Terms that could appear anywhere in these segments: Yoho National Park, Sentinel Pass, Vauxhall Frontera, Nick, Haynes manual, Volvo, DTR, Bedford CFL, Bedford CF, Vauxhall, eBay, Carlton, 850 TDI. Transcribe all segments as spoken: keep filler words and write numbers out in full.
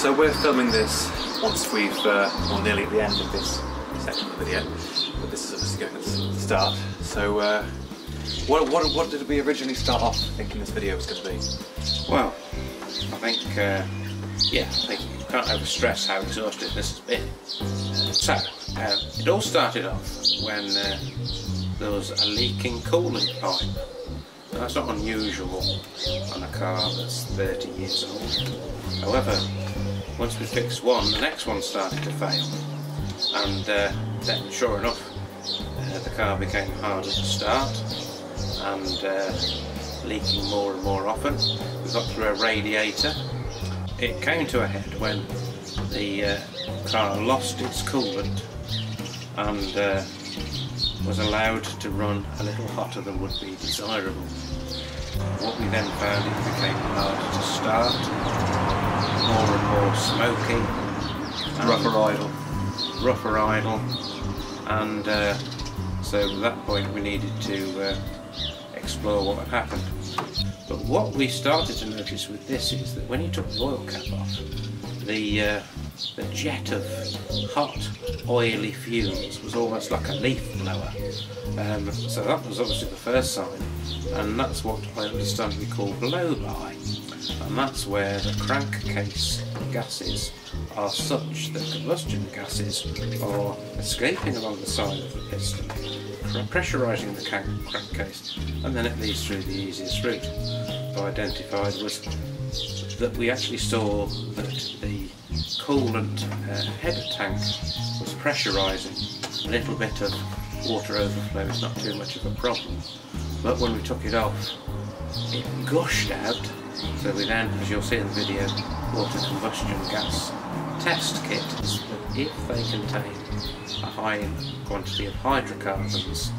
So we're filming this once we've, uh, well, nearly at the end of this section of the video, but this is obviously going to start. So uh, what, what, what did we originally start off thinking this video was going to be? Well, I think, uh, yeah, I think you can't overstress how exhaustive this has been. So, um, it all started off when uh, there was a leaking coolant pipe. Now, that's not unusual on a car that's thirty years old. However, once we fixed one, the next one started to fail. And uh, then, sure enough, uh, the car became harder to start and uh, leaking more and more often. We got through a radiator. It came to a head when the uh, car lost its coolant and uh, was allowed to run a little hotter than would be desirable. What we then found, it became harder to start, more and more smoky, and rougher idle, rougher idle, and uh, so at that point we needed to uh, explore what had happened. But what we started to notice with this is that when you took the oil cap off, the uh, the jet of hot, oily fumes was almost like a leaf blower. Um, so that was obviously the first sign, and that's what I understand we call blow-by, and that's where the crankcase gases are such that combustion gases are escaping along the side of the piston, pressurising the crankcase, and then it leads through the easiest route. What I identified was that we actually saw that the coolant uh, header tank was pressurising. A little bit of water overflow is not too much of a problem, but when we took it off, it gushed out. So we then, as you'll see in the video, bought a combustion gas test kit that if they contain a high quantity of hydrocarbons,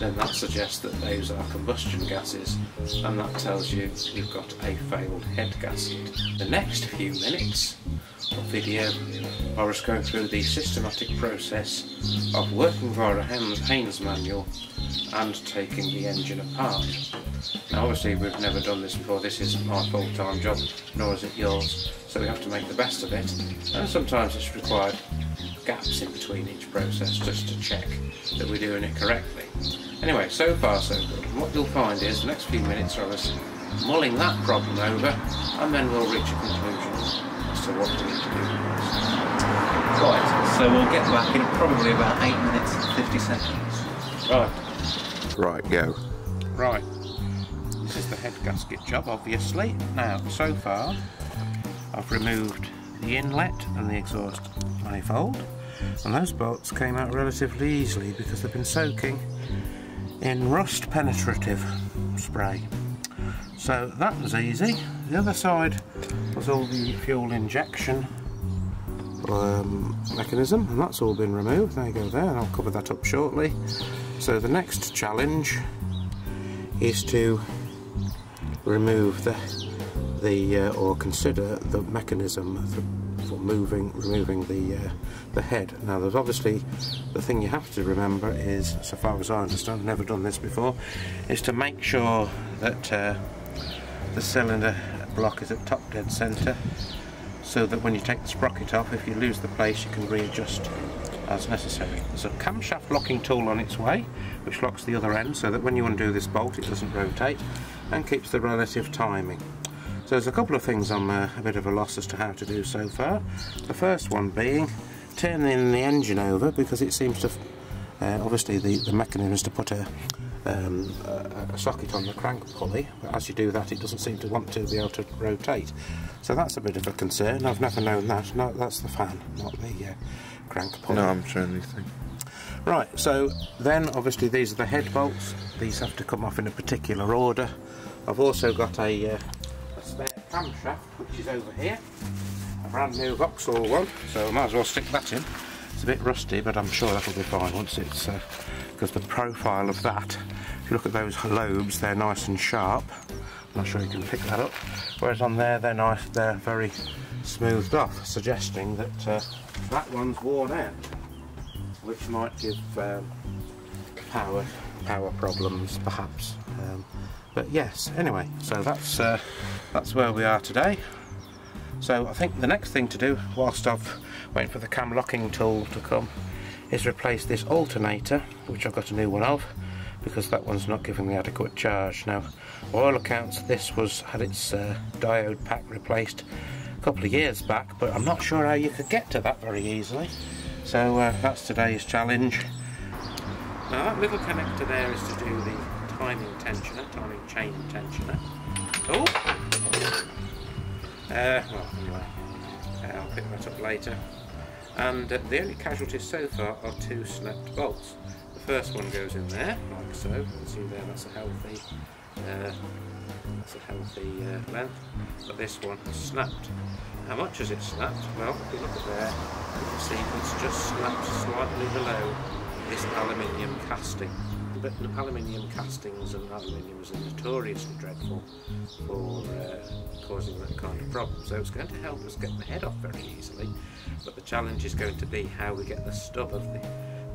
then that suggests that those are combustion gases, and that tells you you've got a failed head gasket. The next few minutes of video, I was going through the systematic process of working via a Haynes manual and taking the engine apart. Now obviously we've never done this before, this isn't my full-time job, nor is it yours, so we have to make the best of it, and sometimes it's required gaps in between each process just to check that we're doing it correctly. Anyway, so far so good. And what you'll find is the next few minutes are us mulling that problem over, and then we'll reach a conclusion as to what we need to do next. Right, so we'll get back in probably about eight minutes and fifty seconds. Right. Right, go. Right. This is the head gasket job, obviously. Now, so far, I've removed the inlet and the exhaust manifold, and those bolts came out relatively easily because they've been soaking in rust penetrative spray. So that was easy. The other side was all the fuel injection um, mechanism, and that's all been removed. There you go there, and I'll cover that up shortly. So the next challenge is to remove the The, uh, or consider the mechanism for, for moving, removing the uh, the head. Now, there's obviously the thing you have to remember is, so far as I understand, I've never done this before, is to make sure that uh, the cylinder block is at top dead centre, so that when you take the sprocket off, if you lose the place, you can readjust as necessary. There's a camshaft locking tool on its way, which locks the other end so that when you undo this bolt, it doesn't rotate and keeps the relative timing. So there's a couple of things I'm uh, a bit of a loss as to how to do so far. The first one being turning the engine over, because it seems to, uh, obviously the, the mechanism is to put a, um, a, a socket on the crank pulley, but as you do that it doesn't seem to want to be able to rotate. So that's a bit of a concern, I've never known that. No, that's the fan, not the uh, crank pulley. No, I'm showing these things. Right, so then obviously these are the head bolts, these have to come off in a particular order. I've also got a... Uh, spare camshaft, which is over here, a brand new Vauxhall one, so I might as well stick that in. It's a bit rusty, but I'm sure that'll be fine once it's, uh, because the profile of that, if you look at those lobes, they're nice and sharp. I'm not sure you can pick that up, whereas on there they're nice, they're very smoothed off, suggesting that uh, that one's worn out, which might give um, power power problems perhaps. Um, But yes, anyway, so that's uh, that's where we are today. So I think the next thing to do, whilst I've waiting for the cam locking tool to come, is replace this alternator, which I've got a new one of, because that one's not giving the adequate charge. Now, by all accounts, this was had its uh, diode pack replaced a couple of years back, but I'm not sure how you could get to that very easily. So uh, that's today's challenge. Now that little connector there is to do the timing tensioner, timing chain tensioner. Oh! Uh, well, anyway, uh, I'll pick that up later. And uh, the only casualties so far are two snapped bolts. The first one goes in there, like so. You can see there, that's a healthy, uh, that's a healthy uh, length. But this one snapped. How much has it snapped? Well, if you look at there, you can see it's just snapped slightly below this aluminium casting. But aluminium castings and aluminium is notoriously dreadful for uh, causing that kind of problem. So it's going to help us get the head off very easily, but the challenge is going to be how we get the stub of the,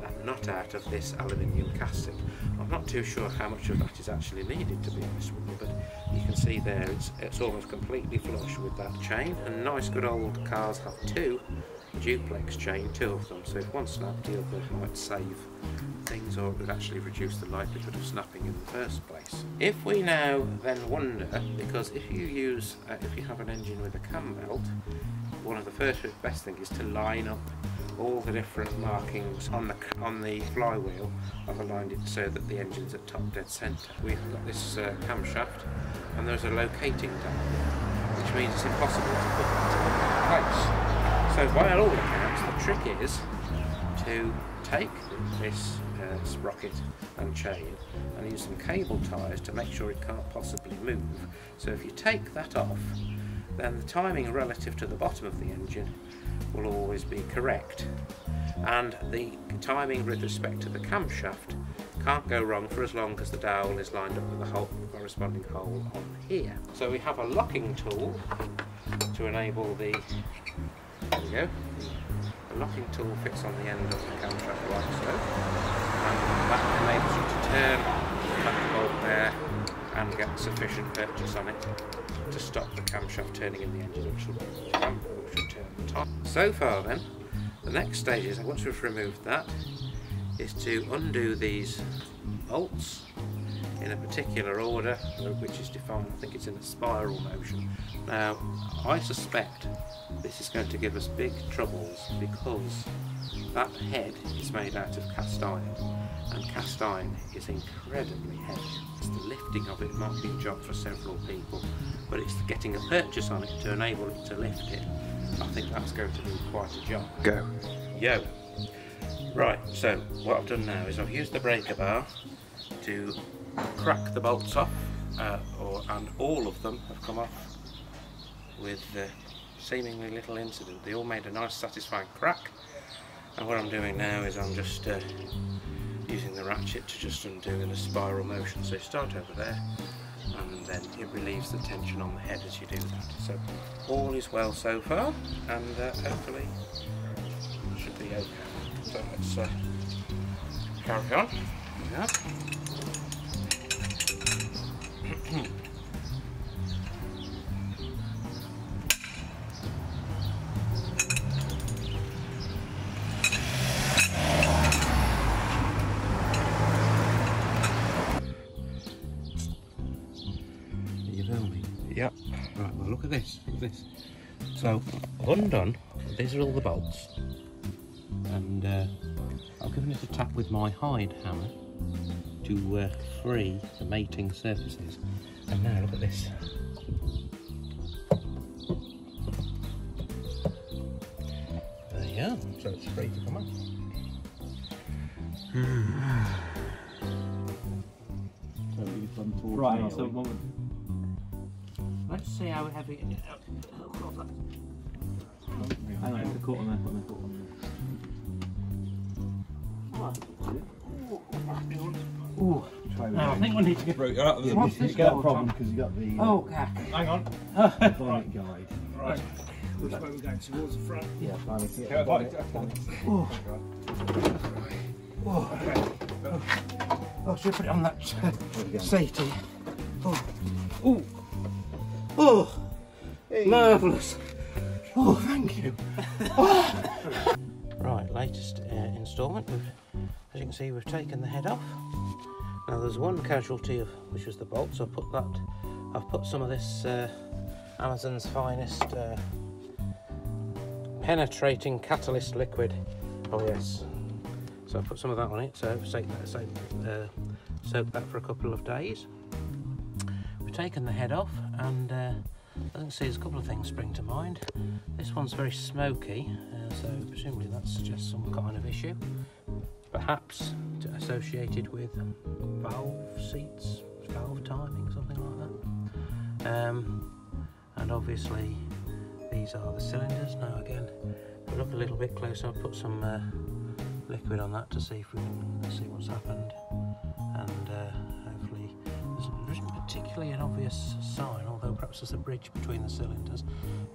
that nut out of this aluminium casting. I'm not too sure how much of that is actually needed, to be honest with you, but you can see there it's, it's almost completely flush with that chain, and nice good old cars have two duplex chain, two of them, so if one snapped, the other might save things, or it would actually reduce the likelihood of snapping in the first place. If we now then wonder, because if you use, uh, if you have an engine with a cam belt, one of the first best things is to line up all the different markings on the on the flywheel. I've aligned it so that the engine's at top dead centre. We've got this uh, camshaft, and there's a locating down here, which means it's impossible to put that in place. So by all accounts, the trick is to take this uh, sprocket and chain and use some cable ties to make sure it can't possibly move. So if you take that off, then the timing relative to the bottom of the engine will always be correct, and the timing with respect to the camshaft can't go wrong for as long as the dowel is lined up with the hole, the corresponding hole on here. So we have a locking tool to enable the, there we go, the locking tool fits on the end of the camshaft like so, and that enables you to turn that bolt there and get sufficient purchase on it to stop the camshaft turning in the engine, which will turn the top. So far then, the next stage is, once we've removed that, is to undo these bolts in a particular order, which is defined, I think it's in a spiral motion. Now, I suspect this is going to give us big troubles, because that head is made out of cast iron, and cast iron is incredibly heavy. It's the lifting of it might be a job for several people, but it's getting a purchase on it to enable it to lift it. I think that's going to be quite a job. Go. Yo. Right, so what I've done now is I've used the breaker bar to crack the bolts off, uh, or, and all of them have come off with uh, seemingly little incident. They all made a nice satisfying crack, and what I'm doing now is I'm just uh, using the ratchet to just undo in a spiral motion. So you start over there, and then it relieves the tension on the head as you do that. So all is well so far, and uh, hopefully it should be okay. So let's uh, carry on. Yeah. You know me? Yep. Right, well look at this, look at this. So, I've undone, these are all the bolts, and uh, I've given it a tap with my hide hammer to uh, free the mating surfaces. And now look at this. There you are, so it's free to come up. Right, so what would... Let's see how heavy it is. Oh, God, that... Hang on, put the coat on there, put the coat on there. Oh, oh. No, I think we need to get, right, out of the what's this got a problem because you got the. Uh, oh, God. Hang on. Bonnet right. Guide. Right. Which way we're going? Towards the front? Yeah, finally. Yeah, bonnet. Oh. Oh. Okay. Oh. Oh, should I put it on that uh, seaty? Oh. Oh. Oh. Hey. Marvellous. Oh, thank you. Oh. Right, latest uh, instalment. We've, as you can see, we've taken the head off. Now there's one casualty of which was the bolt, so I put that. I've put some of this uh, Amazon's finest uh, penetrating catalyst liquid. Oh yes. So I put some of that on it. So soak that, soak, uh, soak that for a couple of days. We've taken the head off, and uh, as you can see, there's a couple of things spring to mind. This one's very smoky, uh, so presumably that suggests some kind of issue, perhaps associated with valve seats, valve timing, something like that. Um, and obviously, these are the cylinders. Now again, if we look a little bit closer, I'll put some uh, liquid on that to see if we can see what's happened, and uh, hopefully there isn't particularly an obvious sign, although perhaps there's a bridge between the cylinders,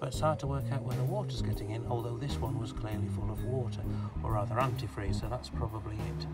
but it's hard to work out where the water's getting in, although this one was clearly full of water, or rather antifreeze, so that's probably it.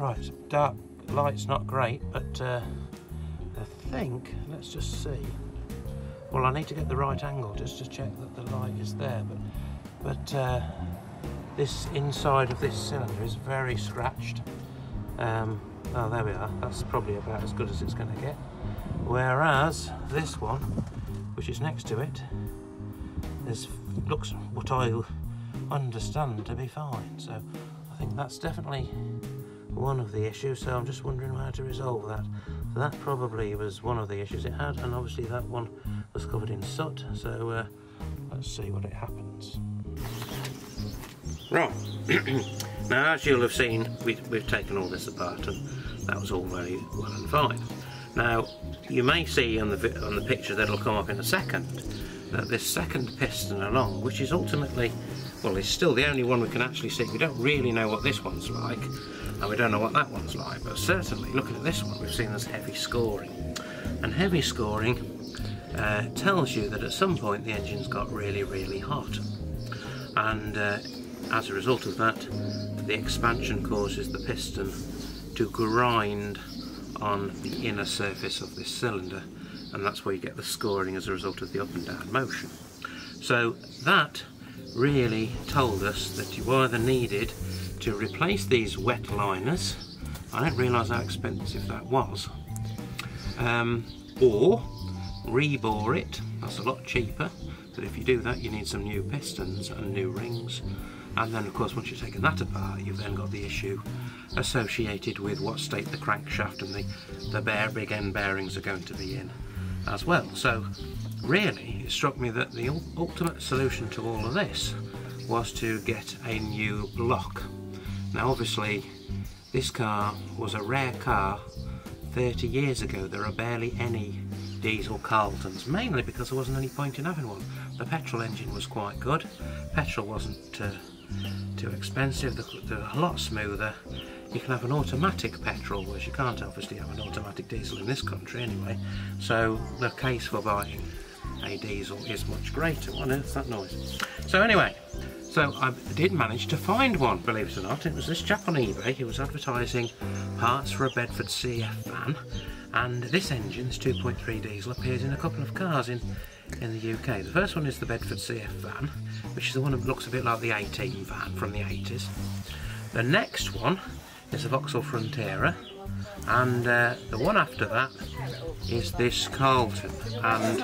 Right, dark light's not great, but uh, I think, let's just see. Well, I need to get the right angle just to check that the light is there, but, but uh, this inside of this cylinder is very scratched. Um, oh, there we are, that's probably about as good as it's going to get. Whereas this one, which is next to it, is, looks what I understand to be fine. So I think that's definitely one of the issues, so I'm just wondering how to resolve that. So that probably was one of the issues it had, and obviously that one was covered in soot, so uh, let's see what it happens. Right, now as you'll have seen, we, we've taken all this apart, and that was all very well and fine. Now you may see on the, on the picture that'll come up in a second, that this second piston along, which is ultimately, well, it's still the only one we can actually see. We don't really know what this one's like, and we don't know what that one's like, but certainly looking at this one, we've seen this heavy scoring, and heavy scoring uh, tells you that at some point the engine's got really really hot, and uh, as a result of that, the expansion causes the piston to grind on the inner surface of this cylinder, and that's where you get the scoring as a result of the up and down motion. So that really told us that you either needed to replace these wet liners, I didn't realise how expensive that was, um, or rebore it, that's a lot cheaper, but if you do that you need some new pistons and new rings, and then of course once you've taken that apart you've then got the issue associated with what state the crankshaft and the, the bear, big end bearings are going to be in as well. So really it struck me that the ultimate solution to all of this was to get a new block. Now obviously this car was a rare car thirty years ago. There are barely any diesel Carltons, mainly because there wasn't any point in having one. The petrol engine was quite good, petrol wasn't uh, too expensive, they're a lot smoother. You can have an automatic petrol, whereas you can't obviously have an automatic diesel in this country anyway, so the case for buying a diesel is much greater. What on earth's that noise? So anyway, so I did manage to find one, believe it or not. It was this chap on eBay who was advertising parts for a Bedford C F van, and this engine's two point three diesel appears in a couple of cars in, in the U K. The first one is the Bedford C F van, which is the one that looks a bit like the eighteen van from the eighties. The next one is the Vauxhall Frontera, and uh, the one after that is this Carlton, and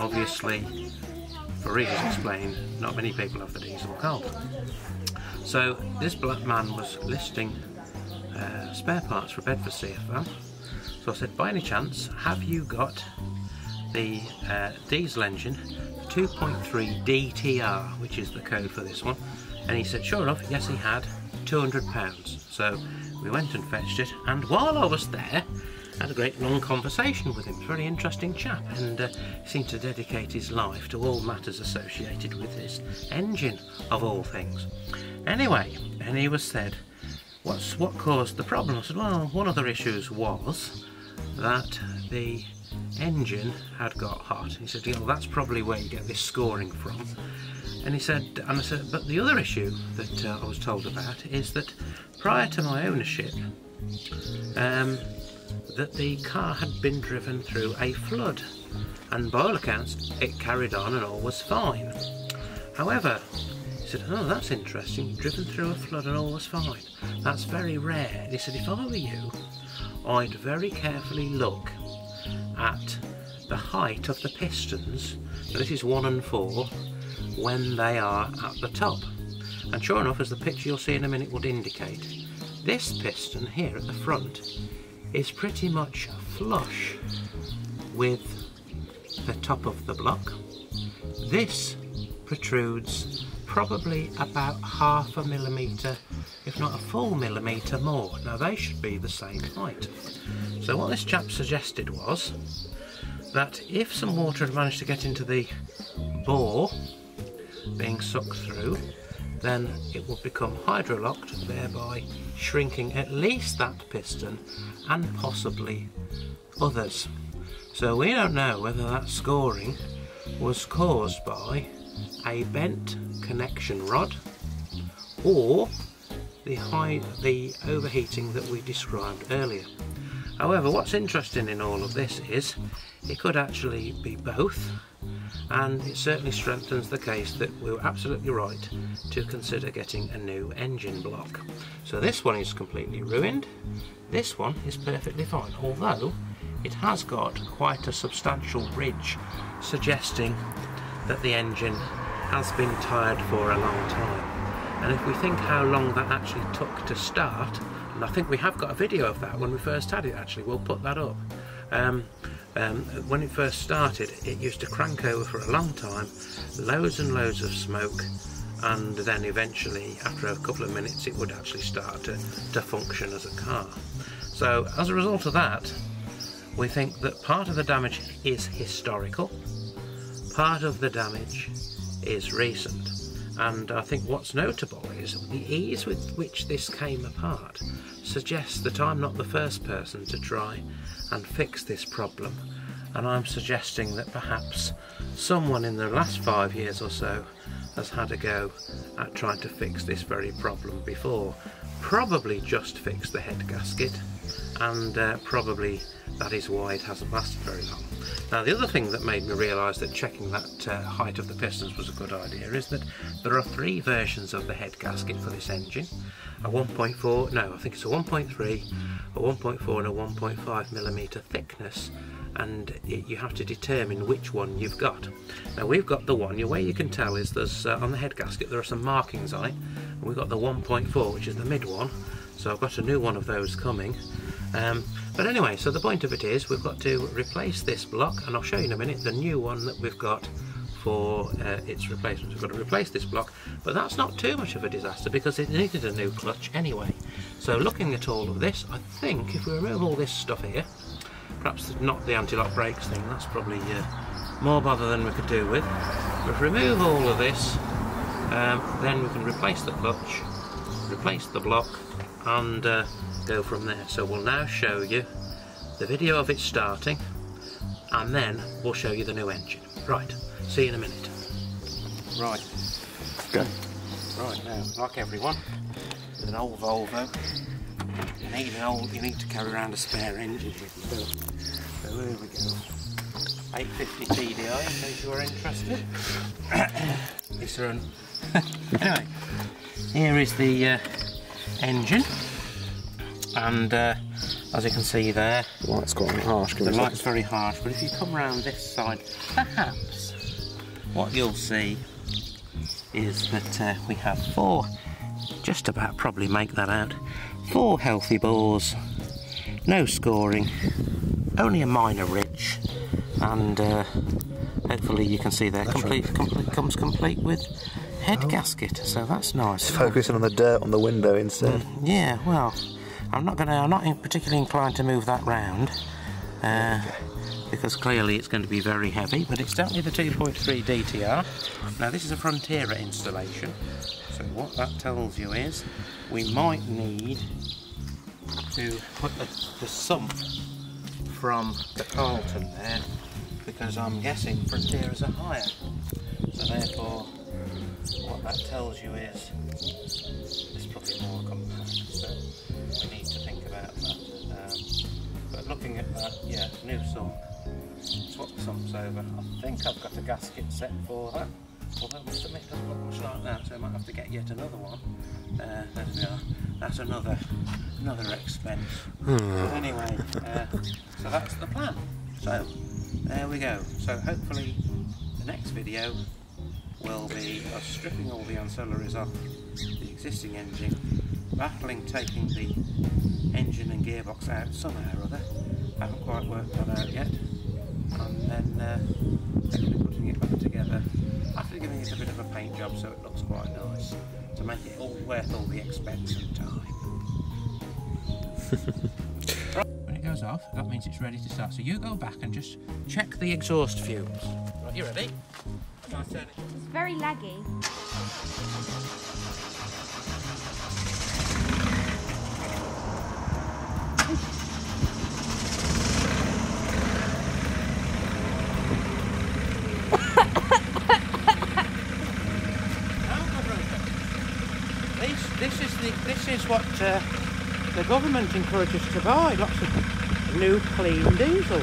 obviously for reasons explained, not many people have the diesel Carlton. So this black man was listing uh, spare parts for Bedford C F L, so I said, by any chance have you got the uh, diesel engine two point three D T R, which is the code for this one? And he said sure enough, yes he had, two hundred pounds. So we went and fetched it, and while I was there had a great long conversation with him. He's a very interesting chap, and uh, seemed to dedicate his life to all matters associated with this engine, of all things. Anyway, and he was said, what's what caused the problem? I said, well, one of the issues was that the engine had got hot. He said, yeah, well, that's probably where you get this scoring from. And he said, and I said, but the other issue that uh, I was told about is that prior to my ownership, um, that the car had been driven through a flood, and by all accounts, it carried on and all was fine. However, he said, oh, that's interesting, driven through a flood and all was fine. That's very rare. And he said, if I were you, I'd very carefully look at the height of the pistons, so this is one and four, when they are at the top. And sure enough, as the picture you'll see in a minute would indicate, this piston here at the front is pretty much flush with the top of the block. This protrudes probably about half a millimetre, if not a full millimetre more. Now they should be the same height. So what this chap suggested was that if some water had managed to get into the bore being sucked through, then it would become hydrolocked, thereby shrinking at least that piston and possibly others. So we don't know whether that scoring was caused by a bent connection rod or the high, the overheating that we described earlier. However, what's interesting in all of this is it could actually be both, and it certainly strengthens the case that we were absolutely right to consider getting a new engine block. So this one is completely ruined, this one is perfectly fine, although it has got quite a substantial ridge suggesting that the engine has been tired for a long time. And if we think how long that actually took to start, and I think we have got a video of that when we first had it actually, we'll put that up. Um, um, when it first started, it used to crank over for a long time, loads and loads of smoke, and then eventually after a couple of minutes it would actually start to, to function as a car. So as a result of that, we think that part of the damage is historical, part of the damage is recent. And I think what's notable is the ease with which this came apart suggests that I'm not the first person to try and fix this problem, and I'm suggesting that perhaps someone in the last five years or so has had a go at trying to fix this very problem before. Probably just fixed the head gasket, and uh, probably that is why it hasn't lasted very long. Now the other thing that made me realise that checking that uh, height of the pistons was a good idea is that there are three versions of the head gasket for this engine. A one point four, no I think it's a one point three, a one point four and a one point five millimetre thickness, and it, you have to determine which one you've got. Now we've got the one, the way you can tell is there's uh, on the head gasket there are some markings on it, and we've got the one point four which is the mid one, so I've got a new one of those coming. Um, but anyway, so the point of it is we've got to replace this block, and I'll show you in a minute the new one that we've got for uh, its replacement. We've got to replace this block, but that's not too much of a disaster because it needed a new clutch anyway. So looking at all of this, I think if we remove all this stuff here, perhaps not the anti-lock brakes thing, that's probably uh, more bother than we could do with. But if we remove all of this, um, then we can replace the clutch, replace the block, and uh, go from there. So we'll now show you the video of it starting, and then we'll show you the new engine. Right, see you in a minute. Right, go. Right now, like everyone, with an old Volvo, you need an old, you need to carry around a spare engine with you. So here we go. eight fifty T D I, in case you are interested. It's run. Anyway, here is the uh, engine, and uh, as you can see there, the light's quite harsh. The light's very harsh, but if you come round this side, perhaps what you'll see is that uh, we have four, just about probably make that out, four healthy bores, no scoring, only a minor ridge, and uh, hopefully you can see there, complete, right. complete, comes complete with head oh. gasket, so that's nice. Focusing on the dirt on the window instead. Mm, yeah, well, I'm not going to, I'm not particularly inclined to move that round uh, because clearly it's going to be very heavy, but it's definitely the two point three D T R. Now this is a Frontera installation, so what that tells you is we might need to put the, the sump from the Carlton there, because I'm guessing Fronteras are higher. So therefore, what that tells you is it's probably more compact, so we need to think about that. Um, but looking at that, yeah, new sump. Swap the sumps over. I think I've got a gasket set for that. Although I must admit it doesn't look much like that, so I might have to get yet another one. Uh, there we are. That's another another expense. But anyway, uh, so that's the plan. So there we go. So hopefully the next video will be us stripping all the ancillaries off the existing engine, battling taking the engine and gearbox out somehow or other. I haven't quite worked that out yet. And then uh, hopefully putting it back together after giving it a bit of a paint job so it looks quite nice, to make it all worth all the expense and time. When it goes off, that means it's ready to start. So you go back and just check the exhaust fumes. Right, you ready? It's very laggy. this, this is the this is what uh, the government encourages to buy. Lots of new clean diesels.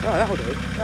Oh, that'll do. Right.